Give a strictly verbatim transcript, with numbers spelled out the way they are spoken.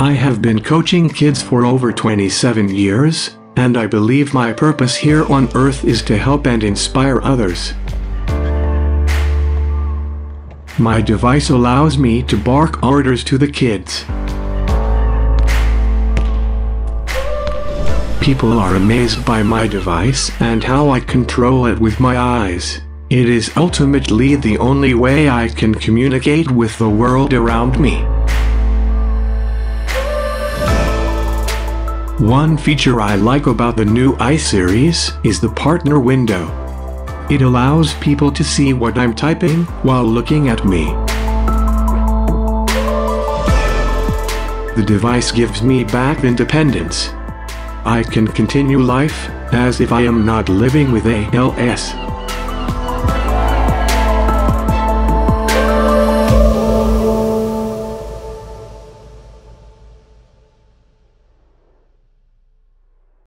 I have been coaching kids for over twenty-seven years, and I believe my purpose here on earth is to help and inspire others. My device allows me to bark orders to the kids. People are amazed by my device and how I control it with my eyes. It is ultimately the only way I can communicate with the world around me. One feature I like about the new I Series is the partner window. It allows people to see what I'm typing while looking at me. The device gives me back independence. I can continue life as if I am not living with A L S.